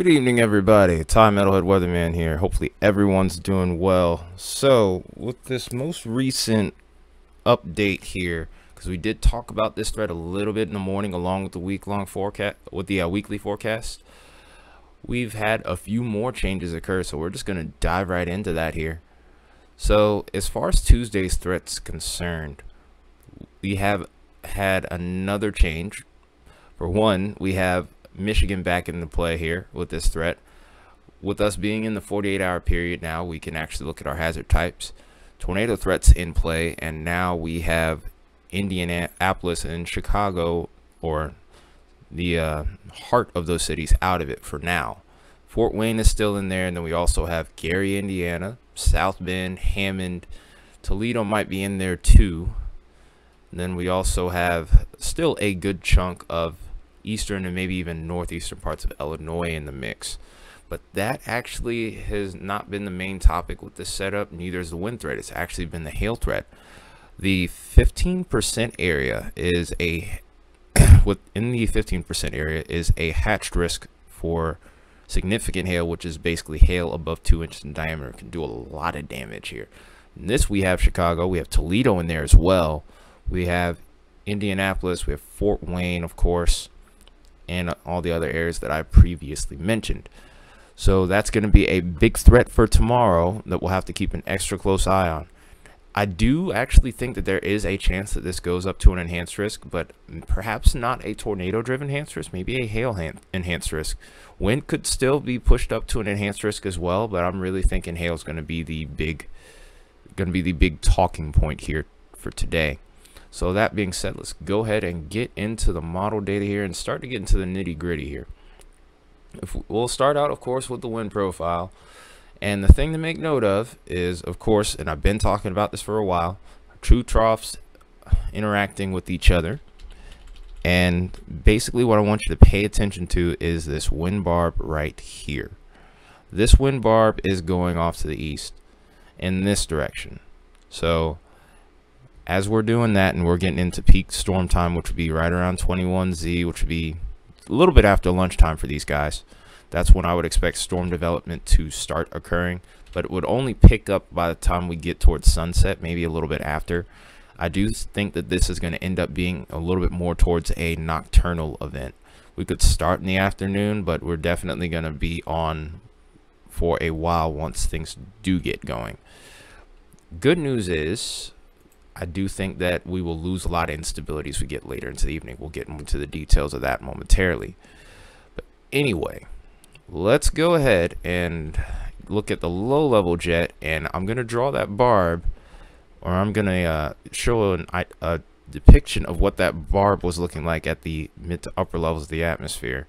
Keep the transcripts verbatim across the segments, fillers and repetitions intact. Good evening, everybody. Tai Metalhead Weatherman here. Hopefully everyone's doing well. So with this most recent update here, because we did talk about this thread a little bit in the morning along with the week-long forecast, with the uh, weekly forecast, we've had a few more changes occur, so we're just going to dive right into that here. So as far as Tuesday's thread's concerned, we have had another change. For one, we have Michigan back into play here with this threat. With us being in the forty-eight hour period now, we can actually look at our hazard types. Tornado threats in play, and now we have Indianapolis and Chicago, or the uh, heart of those cities, out of it for now. Fort Wayne is still in there, and then we also have Gary, Indiana, South Bend, Hammond, Toledo might be in there too. And then we also have still a good chunk of eastern and maybe even northeastern parts of Illinois in the mix, but that actually has not been the main topic with this setup. Neither is the wind threat. It's actually been the hail threat. The fifteen percent area is a within the fifteen percent area is a hatched risk for significant hail, which is basically hail above two inches in diameter. It can do a lot of damage here. In this, we have Chicago, we have Toledo in there as well, we have Indianapolis, we have Fort Wayne, of course, and all the other areas that I previously mentioned. So that's going to be a big threat for tomorrow that we'll have to keep an extra close eye on. I do actually think that there is a chance that this goes up to an enhanced risk, but perhaps not a tornado driven enhanced risk, maybe a hail enhanced risk. Wind could still be pushed up to an enhanced risk as well, but I'm really thinking hail is going to be the big going to be the big talking point here for today. So that being said, let's go ahead and get into the model data here and start to get into the nitty gritty here. If we'll start out, of course, with the wind profile. And the thing to make note of is, of course, and I've been talking about this for a while, true troughs interacting with each other. And basically what I want you to pay attention to is this wind barb right here. This wind barb is going off to the east in this direction. So as we're doing that and we're getting into peak storm time, which would be right around twenty-one Z, which would be a little bit after lunchtime for these guys, that's when I would expect storm development to start occurring, but it would only pick up by the time we get towards sunset, maybe a little bit after. I do think that this is going to end up being a little bit more towards a nocturnal event. We could start in the afternoon, but we're definitely going to be on for a while once things do get going. Good news is, I do think that we will lose a lot of instability as we get later into the evening. We'll get into the details of that momentarily. But anyway, let's go ahead and look at the low level jet, and I'm going to draw that barb, or I'm going to uh, show an, a depiction of what that barb was looking like at the mid to upper levels of the atmosphere.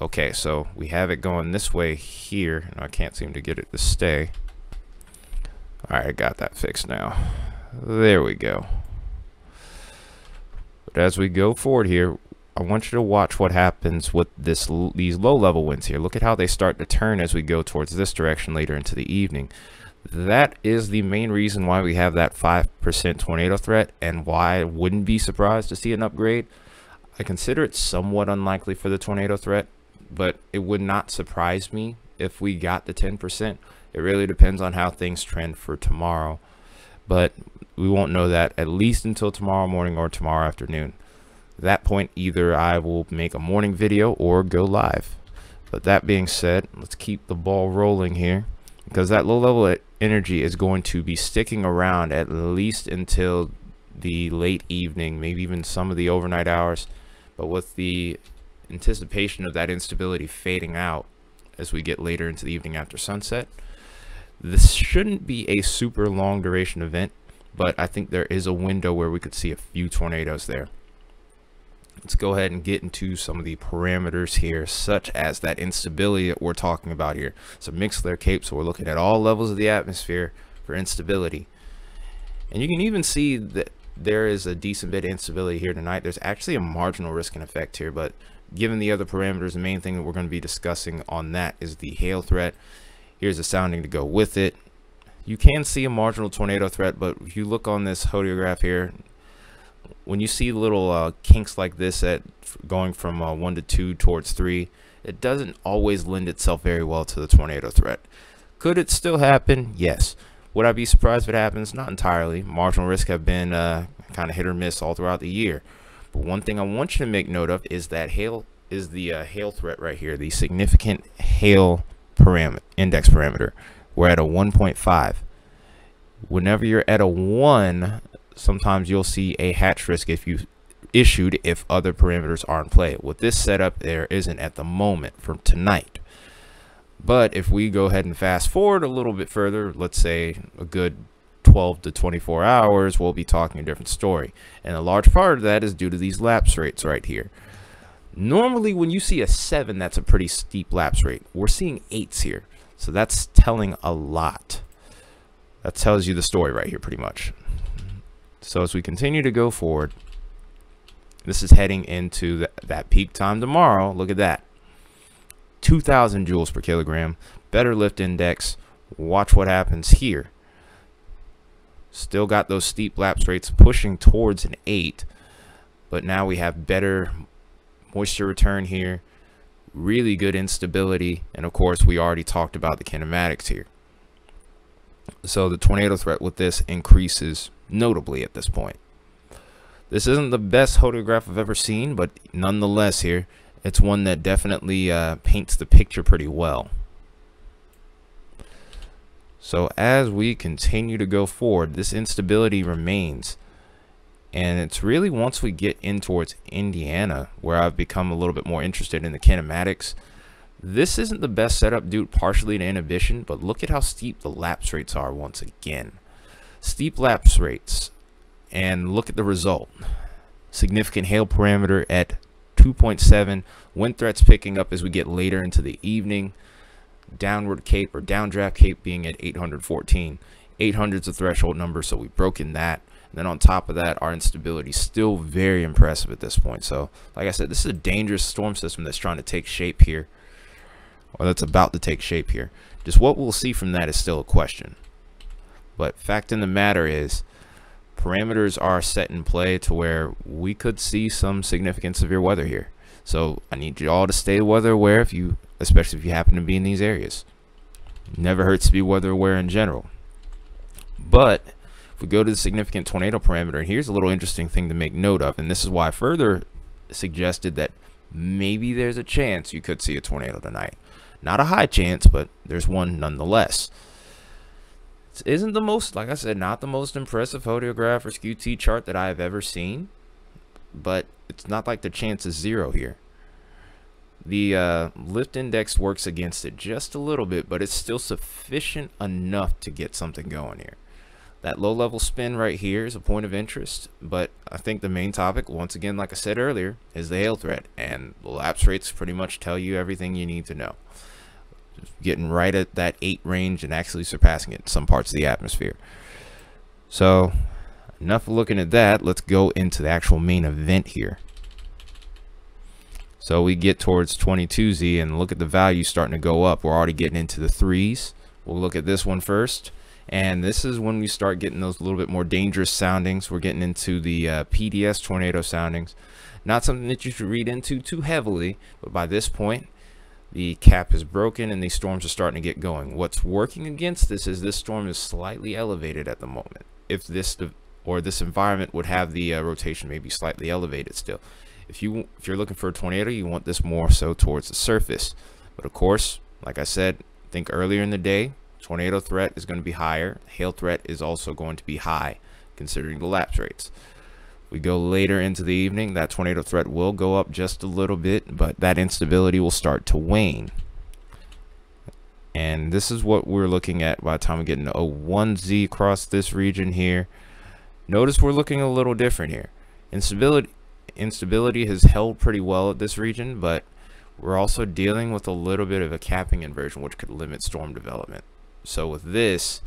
Okay, so we have it going this way here, and I can't seem to get it to stay. All right, I got that fixed now. There we go. But as we go forward here, I want you to watch what happens with this these low-level winds here. Look at how they start to turn as we go towards this direction later into the evening. That is the main reason why we have that five percent tornado threat, and why I wouldn't be surprised to see an upgrade. I consider it somewhat unlikely for the tornado threat, but it would not surprise me if we got the ten percent. It really depends on how things trend for tomorrow. But we won't know that at least until tomorrow morning or tomorrow afternoon. At that point, either I will make a morning video or go live. But that being said, let's keep the ball rolling here, because that low level energy is going to be sticking around at least until the late evening, maybe even some of the overnight hours. But with the anticipation of that instability fading out as we get later into the evening after sunset, this shouldn't be a super long duration event, but I think there is a window where we could see a few tornadoes there. Let's go ahead and get into some of the parameters here, such as that instability that we're talking about here. It's a mixed layer cape, so we're looking at all levels of the atmosphere for instability. And you can even see that there is a decent bit of instability here tonight. There's actually a marginal risk and effect here, but given the other parameters, the main thing that we're going to be discussing on that is the hail threat. Here's a sounding to go with it. You can see a marginal tornado threat, but if you look on this heliograph here, when you see little uh, kinks like this at going from uh, one to two towards three, it doesn't always lend itself very well to the tornado threat. Could it still happen? Yes. Would I be surprised if it happens? Not entirely. Marginal risks have been uh, kind of hit or miss all throughout the year. But one thing I want you to make note of is that hail is the uh, hail threat right here, the significant hail parameter, index parameter. We're at a one point five. Whenever you're at a one, sometimes you'll see a hatch risk if you issued if other parameters are in play. With this setup, there isn't at the moment for tonight. But if we go ahead and fast forward a little bit further, let's say a good twelve to twenty-four hours, we'll be talking a different story. And a large part of that is due to these lapse rates right here. Normally, when you see a seven, that's a pretty steep lapse rate. We're seeing eights here. So that's telling a lot. That tells you the story right here pretty much. So as we continue to go forward, this is heading into the, that peak time tomorrow. Look at that. two thousand joules per kilogram. Better lift index. Watch what happens here. Still got those steep lapse rates pushing towards an eight. But now we have better moisture return here. Really good instability. And of course, we already talked about the kinematics here. So the tornado threat with this increases notably at this point. This isn't the best hodograph I've ever seen, but nonetheless here, it's one that definitely uh, paints the picture pretty well. So as we continue to go forward, this instability remains. And it's really once we get in towards Indiana, where I've become a little bit more interested in the kinematics. This isn't the best setup due partially to inhibition, but look at how steep the lapse rates are once again. Steep lapse rates. And look at the result. Significant hail parameter at two point seven. Wind threats picking up as we get later into the evening. Downward cape or downdraft cape being at eight hundred fourteen. eight hundred is the threshold number, so we've broken that. And then on top of that, our instability is still very impressive at this point. So, like I said, this is a dangerous storm system that's trying to take shape here. Or that's about to take shape here. Just what we'll see from that is still a question. But fact in the matter is, parameters are set in play to where we could see some significant severe weather here. So I need you all to stay weather aware, if you, especially if you happen to be in these areas. Never hurts to be weather aware in general. But if we go to the significant tornado parameter, here's a little interesting thing to make note of. And this is why I further suggested that maybe there's a chance you could see a tornado tonight. Not a high chance, but there's one nonetheless. This isn't the most, like I said, not the most impressive hodograph or S Q T chart that I've ever seen, but it's not like the chance is zero here. The uh, lift index works against it just a little bit, but it's still sufficient enough to get something going here. That low level spin right here is a point of interest, but I think the main topic, once again, like I said earlier, is the hail threat, and the lapse rates pretty much tell you everything you need to know. Getting right at that eight range and actually surpassing it in some parts of the atmosphere. So enough looking at that. Let's go into the actual main event here. So we get towards twenty-two Z and look at the value starting to go up. We're already getting into the threes. We'll look at this one first, and this is when we start getting those little bit more dangerous soundings. We're getting into the uh, P D S tornado soundings. Not something that you should read into too heavily, but by this point the cap is broken and these storms are starting to get going. What's working against this is this storm is slightly elevated at the moment. If this or this environment would have the uh, rotation maybe slightly elevated still. If you if you're looking for a tornado, you want this more so towards the surface. But of course, like I said, I think earlier in the day, tornado threat is going to be higher. Hail threat is also going to be high considering the lapse rates. We go later into the evening, that tornado threat will go up just a little bit, but that instability will start to wane. And this is what we're looking at by the time we get into oh one Z across this region here. Notice we're looking a little different here. Instability, instability has held pretty well at this region, but we're also dealing with a little bit of a capping inversion, which could limit storm development. So with this,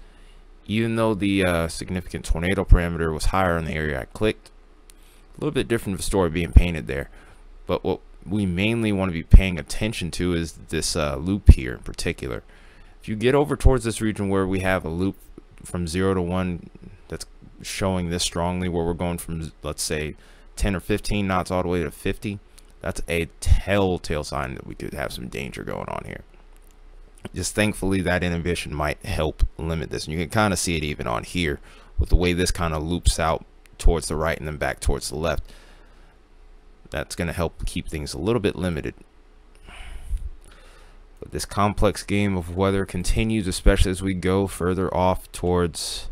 even though the uh, significant tornado parameter was higher in the area I clicked, a little bit different of a story being painted there. But what we mainly want to be paying attention to is this uh, loop here in particular. If you get over towards this region where we have a loop from zero to one that's showing this strongly, where we're going from, let's say, ten or fifteen knots all the way to fifty, that's a telltale sign that we could have some danger going on here. Just thankfully that inhibition might help limit this, and you can kind of see it even on here with the way this kind of loops out towards the right and then back towards the left. That's going to help keep things a little bit limited. But this complex game of weather continues, especially as we go further off towards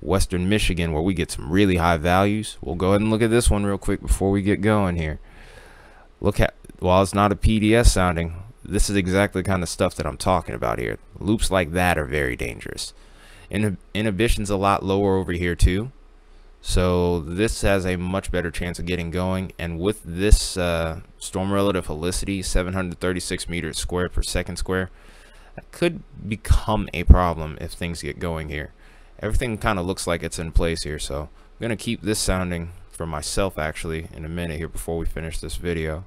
Western Michigan, where we get some really high values. We'll go ahead and look at this one real quick before we get going here. Look at, while it's not a P D S sounding, this is exactly the kind of stuff that I'm talking about here. Loops like that are very dangerous. Inhib- inhibition's a lot lower over here too, so this has a much better chance of getting going. And with this uh, storm relative helicity, seven hundred thirty-six meters squared per second square, that could become a problem if things get going here. Everything kind of looks like it's in place here, so I'm going to keep this sounding for myself actually in a minute here before we finish this video.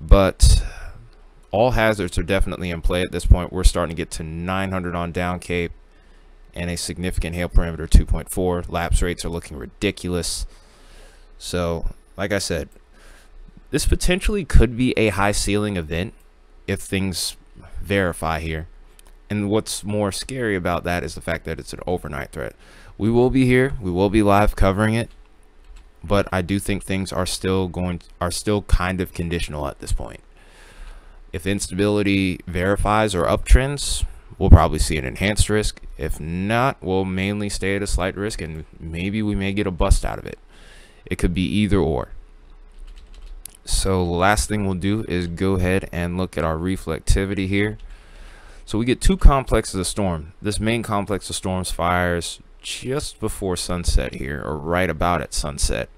But all hazards are definitely in play at this point. We're starting to get to nine hundred on down Cape and a significant hail parameter two point four. Lapse rates are looking ridiculous. So, like I said, this potentially could be a high ceiling event if things verify here. And what's more scary about that is the fact that it's an overnight threat. We will be here. We will be live covering it. But I do think things are still going, are still kind of conditional at this point. If instability verifies or uptrends, we'll probably see an enhanced risk. If not, we'll mainly stay at a slight risk, and maybe we may get a bust out of it. It could be either or. So last thing we'll do is go ahead and look at our reflectivity here. So we get two complexes of storm. This main complex of storms fires just before sunset here, or right about at sunset.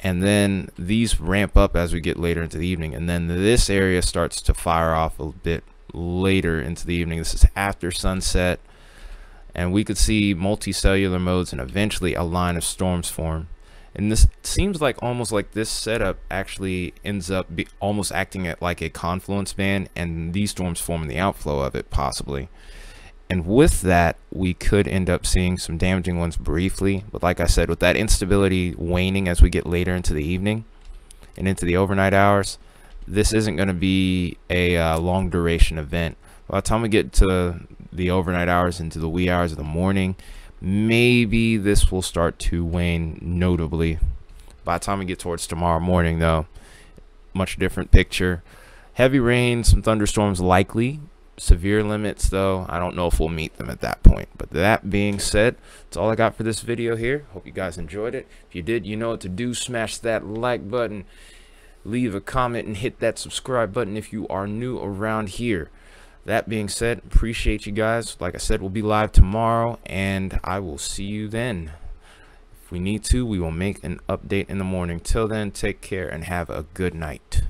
And then these ramp up as we get later into the evening. And then this area starts to fire off a bit later into the evening. This is after sunset. And we could see multicellular modes and eventually a line of storms form. And this seems like almost like this setup actually ends up be almost acting at like a confluence band, and these storms form the outflow of it possibly. And with that, we could end up seeing some damaging ones briefly. But like I said, with that instability waning as we get later into the evening and into the overnight hours, this isn't going to be a uh, long duration event. By the time we get to the overnight hours, into the wee hours of the morning, maybe this will start to wane notably. By the time we get towards tomorrow morning, though, much different picture. Heavy rain, some thunderstorms likely. Severe limits, though, I don't know if we'll meet them at that point. But that being said, that's all I got for this video here. Hope you guys enjoyed it. If you did, you know what to do. Smash that like button, leave a comment, and hit that subscribe button if you are new around here. That being said, appreciate you guys. Like I said, we'll be live tomorrow, and I will see you then. If we need to, we will make an update in the morning. Till then, take care and have a good night.